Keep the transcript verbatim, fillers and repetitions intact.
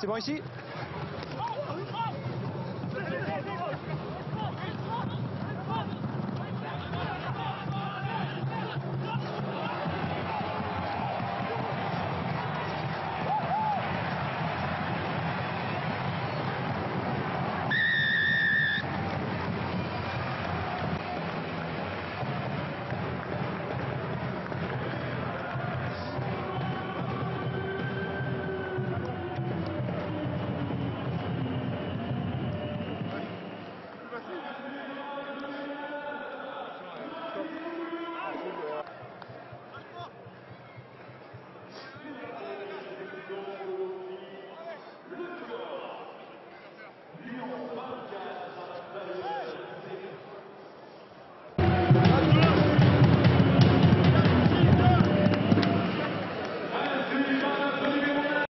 C'est bon ici ?